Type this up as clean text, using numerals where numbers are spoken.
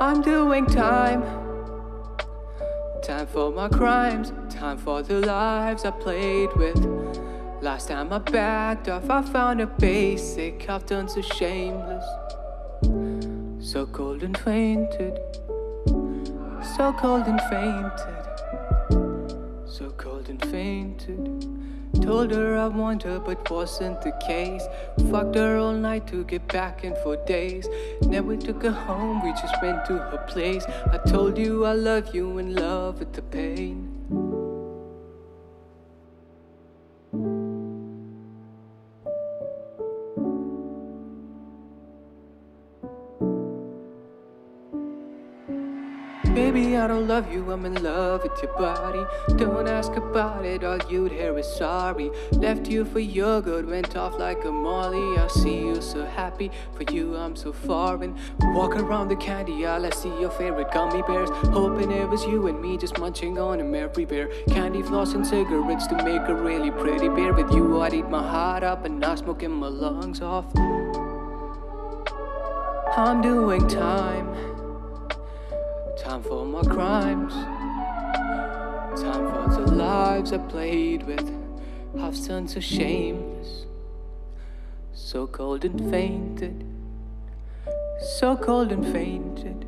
I'm doing time. Time for my crimes, time for the lives I played with. Last time I backed off, I found a basic. I've done so shameless, so cold and fainted, so cold and fainted, so cold and fainted. Told her I want her, but wasn't the case. Fucked her all night to get back in for days. Never took her home, we just went to her place. I told you I love you, in love with the pain. Baby, I don't love you, I'm in love with your body. Don't ask about it, all you'd hear is sorry. Left you for your good, went off like a molly. I see you so happy, for you I'm so foreign. Walk around the candy aisle, I see your favorite gummy bears. Hoping it was you and me, just munching on a merry bear. Candy, floss and cigarettes to make a really pretty bear. With you I'd eat my heart up and not smoking my lungs off. I'm doing time. Time for my crimes, time for the lives I played with. I've turned so shameless, so cold and fainted, so cold and fainted.